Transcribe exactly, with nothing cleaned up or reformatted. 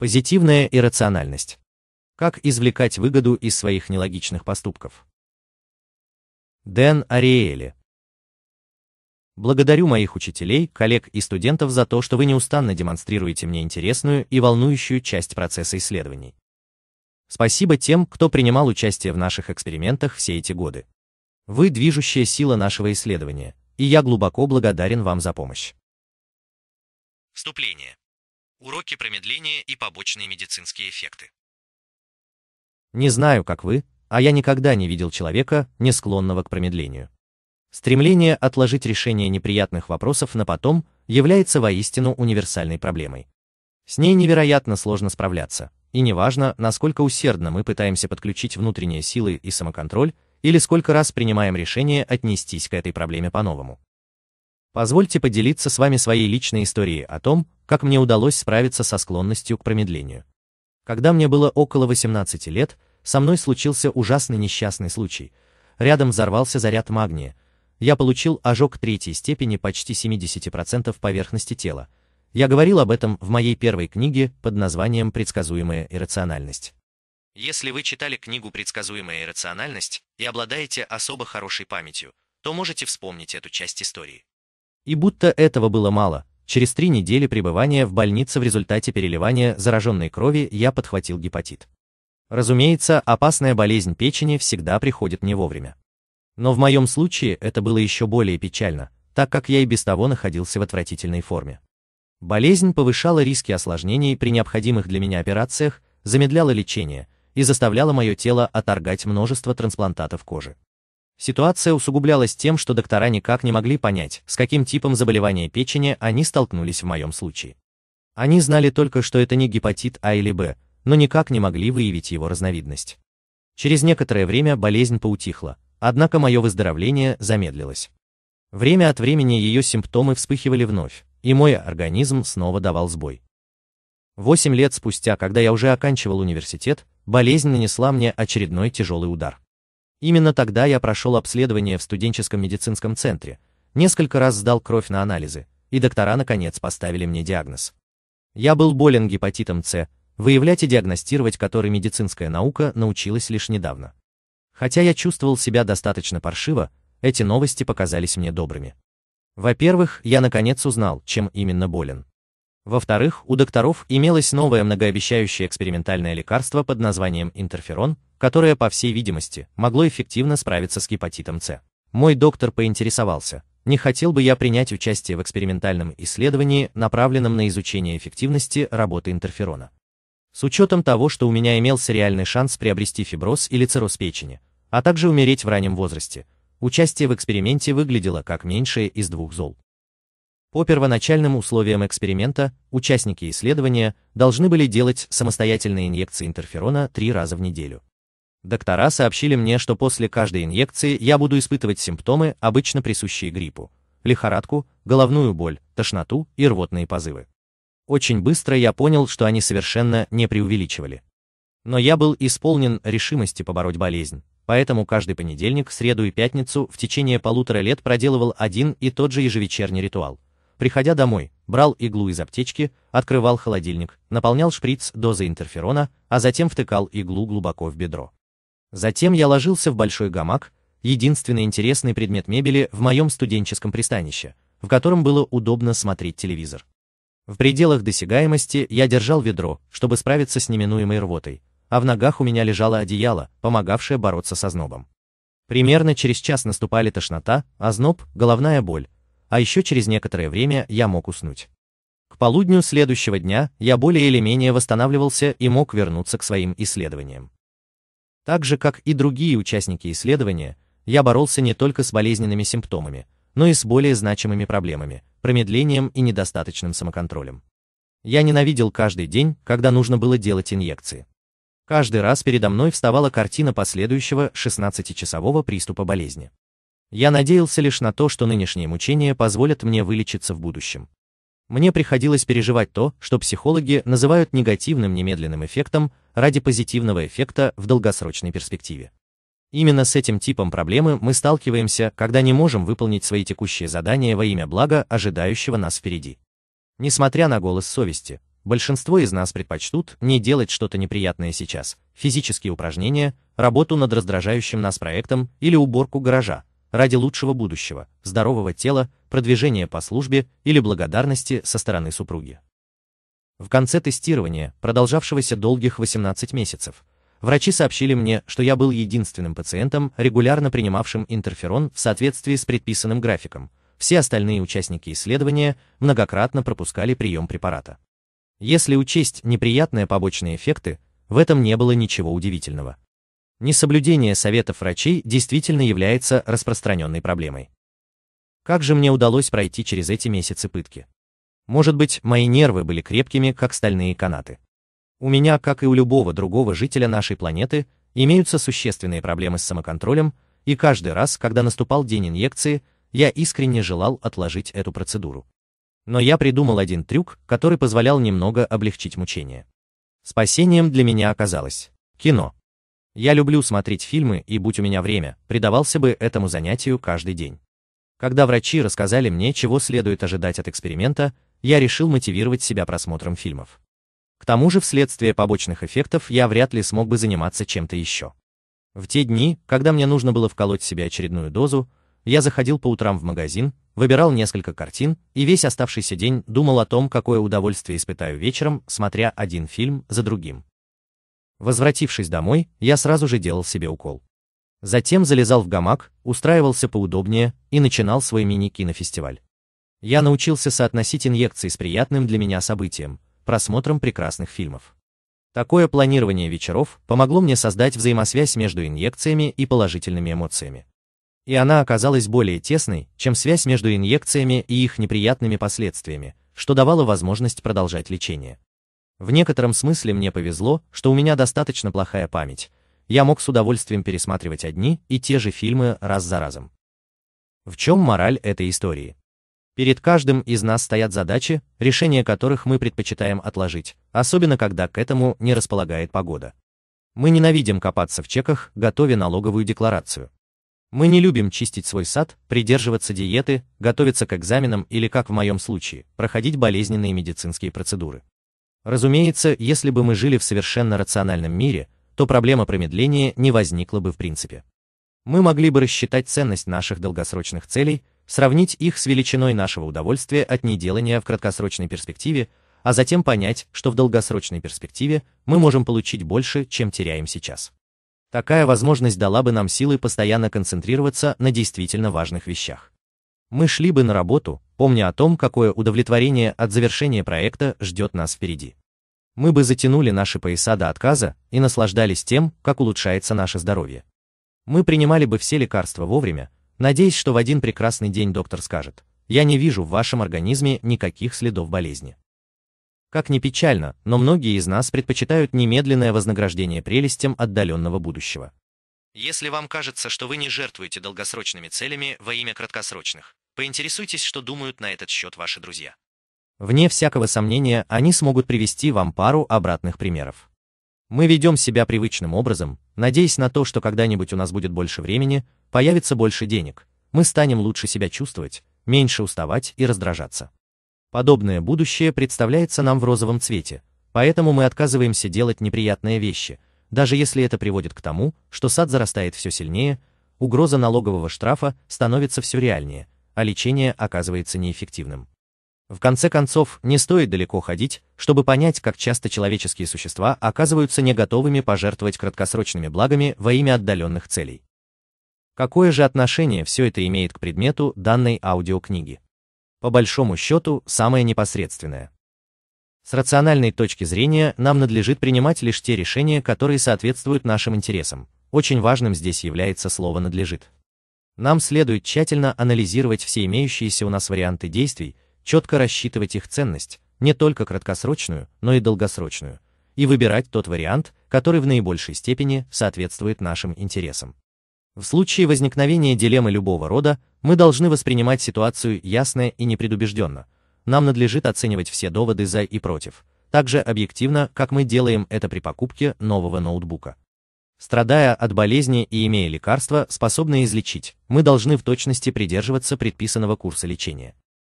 Позитивная иррациональность. Как извлекать выгоду из своих нелогичных поступков? Дэн Ариэли. Благодарю моих учителей, коллег и студентов за то, что вы неустанно демонстрируете мне интересную и волнующую часть процесса исследований. Спасибо тем, кто принимал участие в наших экспериментах все эти годы. Вы движущая сила нашего исследования, и я глубоко благодарен вам за помощь. Вступление. Уроки промедления и побочные медицинские эффекты. Не знаю, как вы, а я никогда не видел человека, не склонного к промедлению. Стремление отложить решение неприятных вопросов на потом является воистину универсальной проблемой. С ней невероятно сложно справляться, и неважно, насколько усердно мы пытаемся подключить внутренние силы и самоконтроль, или сколько раз принимаем решение отнестись к этой проблеме по-новому. Позвольте поделиться с вами своей личной историей о том, как мне удалось справиться со склонностью к промедлению. Когда мне было около восемнадцати лет, со мной случился ужасный несчастный случай. Рядом взорвался заряд магния. Я получил ожог третьей степени почти семидесяти процентов поверхности тела. Я говорил об этом в моей первой книге под названием «Предсказуемая иррациональность». Если вы читали книгу «Предсказуемая иррациональность» и обладаете особо хорошей памятью, то можете вспомнить эту часть истории. И будто этого было мало, через три недели пребывания в больнице в результате переливания зараженной крови я подхватил гепатит. Разумеется, опасная болезнь печени всегда приходит не вовремя. Но в моем случае это было еще более печально, так как я и без того находился в отвратительной форме. Болезнь повышала риски осложнений при необходимых для меня операциях, замедляла лечение и заставляла мое тело отторгать множество трансплантатов кожи. Ситуация усугублялась тем, что доктора никак не могли понять, с каким типом заболевания печени они столкнулись в моем случае. Они знали только, что это не гепатит А или Б, но никак не могли выявить его разновидность. Через некоторое время болезнь поутихла. Однако мое выздоровление замедлилось. Время от времени ее симптомы вспыхивали вновь, и мой организм снова давал сбой. Восемь лет спустя, когда я уже оканчивал университет, болезнь нанесла мне очередной тяжелый удар. Именно тогда я прошел обследование в студенческом медицинском центре, несколько раз сдал кровь на анализы, и доктора наконец поставили мне диагноз. Я был болен гепатитом С, выявлять и диагностировать который медицинская наука научилась лишь недавно. Хотя я чувствовал себя достаточно паршиво, эти новости показались мне добрыми. Во-первых, я наконец узнал, чем именно болен. Во-вторых, у докторов имелось новое многообещающее экспериментальное лекарство под названием интерферон, которое, по всей видимости, могло эффективно справиться с гепатитом С. Мой доктор поинтересовался, не хотел бы я принять участие в экспериментальном исследовании, направленном на изучение эффективности работы интерферона. С учетом того, что у меня имелся реальный шанс приобрести фиброз или цирроз печени, а также умереть в раннем возрасте, участие в эксперименте выглядело как меньшее из двух зол. По первоначальным условиям эксперимента, участники исследования должны были делать самостоятельные инъекции интерферона три раза в неделю. Доктора сообщили мне, что после каждой инъекции я буду испытывать симптомы, обычно присущие гриппу, лихорадку, головную боль, тошноту и рвотные позывы. Очень быстро я понял, что они совершенно не преувеличивали. Но я был исполнен решимости побороть болезнь. Поэтому каждый понедельник, среду и пятницу в течение полутора лет проделывал один и тот же ежевечерний ритуал. Приходя домой, брал иглу из аптечки, открывал холодильник, наполнял шприц дозой интерферона, а затем втыкал иглу глубоко в бедро. Затем я ложился в большой гамак, единственный интересный предмет мебели в моем студенческом пристанище, в котором было удобно смотреть телевизор. В пределах досягаемости я держал ведро, чтобы справиться с неминуемой рвотой, а в ногах у меня лежало одеяло, помогавшее бороться со знобом. Примерно через час наступали тошнота, озноб, головная боль, а еще через некоторое время я мог уснуть. К полудню следующего дня я более или менее восстанавливался и мог вернуться к своим исследованиям. Так же, как и другие участники исследования, я боролся не только с болезненными симптомами, но и с более значимыми проблемами, промедлением и недостаточным самоконтролем. Я ненавидел каждый день, когда нужно было делать инъекции. Каждый раз передо мной вставала картина последующего шестнадцатичасового приступа болезни. Я надеялся лишь на то, что нынешние мучения позволят мне вылечиться в будущем. Мне приходилось переживать то, что психологи называют негативным немедленным эффектом ради позитивного эффекта в долгосрочной перспективе. Именно с этим типом проблемы мы сталкиваемся, когда не можем выполнить свои текущие задания во имя блага, ожидающего нас впереди. Несмотря на голос совести, Большинство из нас предпочтут не делать что-то неприятное сейчас, физические упражнения, работу над раздражающим нас проектом или уборку гаража, ради лучшего будущего, здорового тела, продвижения по службе или благодарности со стороны супруги. В конце тестирования, продолжавшегося долгих восемнадцать месяцев, врачи сообщили мне, что я был единственным пациентом, регулярно принимавшим интерферон в соответствии с предписанным графиком. Все остальные участники исследования многократно пропускали прием препарата. Если учесть неприятные побочные эффекты, в этом не было ничего удивительного. Несоблюдение советов врачей действительно является распространенной проблемой. Как же мне удалось пройти через эти месяцы пытки? Может быть, мои нервы были крепкими, как стальные канаты. У меня, как и у любого другого жителя нашей планеты, имеются существенные проблемы с самоконтролем, и каждый раз, когда наступал день инъекции, я искренне желал отложить эту процедуру. Но я придумал один трюк, который позволял немного облегчить мучения. Спасением для меня оказалось кино. Я люблю смотреть фильмы, и будь у меня время, предавался бы этому занятию каждый день. Когда врачи рассказали мне, чего следует ожидать от эксперимента, я решил мотивировать себя просмотром фильмов. К тому же вследствие побочных эффектов я вряд ли смог бы заниматься чем-то еще. В те дни, когда мне нужно было вколоть себе очередную дозу, я заходил по утрам в магазин, выбирал несколько картин и весь оставшийся день думал о том, какое удовольствие испытаю вечером, смотря один фильм за другим. Возвратившись домой, я сразу же делал себе укол. Затем залезал в гамак, устраивался поудобнее и начинал свой мини-кинофестиваль. Я научился соотносить инъекции с приятным для меня событием, просмотром прекрасных фильмов. Такое планирование вечеров помогло мне создать взаимосвязь между инъекциями и положительными эмоциями. И она оказалась более тесной, чем связь между инъекциями и их неприятными последствиями, что давало возможность продолжать лечение. В некотором смысле мне повезло, что у меня достаточно плохая память, я мог с удовольствием пересматривать одни и те же фильмы раз за разом. В чем мораль этой истории? Перед каждым из нас стоят задачи, решение которых мы предпочитаем отложить, особенно когда к этому не располагает погода. Мы ненавидим копаться в чеках, готовя налоговую декларацию. Мы не любим чистить свой сад, придерживаться диеты, готовиться к экзаменам или, как в моем случае, проходить болезненные медицинские процедуры. Разумеется, если бы мы жили в совершенно рациональном мире, то проблема промедления не возникла бы в принципе. Мы могли бы рассчитать ценность наших долгосрочных целей, сравнить их с величиной нашего удовольствия от неделания в краткосрочной перспективе, а затем понять, что в долгосрочной перспективе мы можем получить больше, чем теряем сейчас. Такая возможность дала бы нам силы постоянно концентрироваться на действительно важных вещах. Мы шли бы на работу, помня о том, какое удовлетворение от завершения проекта ждет нас впереди. Мы бы затянули наши пояса до отказа и наслаждались тем, как улучшается наше здоровье. Мы принимали бы все лекарства вовремя, надеясь, что в один прекрасный день доктор скажет: «Я не вижу в вашем организме никаких следов болезни». Как ни печально, но многие из нас предпочитают немедленное вознаграждение прелестям отдаленного будущего. Если вам кажется, что вы не жертвуете долгосрочными целями во имя краткосрочных, поинтересуйтесь, что думают на этот счет ваши друзья. Вне всякого сомнения, они смогут привести вам пару обратных примеров. Мы ведем себя привычным образом, надеясь на то, что когда-нибудь у нас будет больше времени, появится больше денег, мы станем лучше себя чувствовать, меньше уставать и раздражаться. Подобное будущее представляется нам в розовом цвете, поэтому мы отказываемся делать неприятные вещи, даже если это приводит к тому, что сад зарастает все сильнее, угроза налогового штрафа становится все реальнее, а лечение оказывается неэффективным. В конце концов, не стоит далеко ходить, чтобы понять, как часто человеческие существа оказываются не готовыми пожертвовать краткосрочными благами во имя отдаленных целей. Какое же отношение все это имеет к предмету данной аудиокниги? По большому счету, самое непосредственное. С рациональной точки зрения нам надлежит принимать лишь те решения, которые соответствуют нашим интересам. Очень важным здесь является слово «надлежит». Нам следует тщательно анализировать все имеющиеся у нас варианты действий, четко рассчитывать их ценность, не только краткосрочную, но и долгосрочную, и выбирать тот вариант, который в наибольшей степени соответствует нашим интересам. В случае возникновения дилеммы любого рода, мы должны воспринимать ситуацию ясно и непредубежденно. Нам надлежит оценивать все доводы за и против, так же объективно, как мы делаем это при покупке нового ноутбука. Страдая от болезни и имея лекарства, способные излечить, мы должны в точности придерживаться предписанного курса лечения.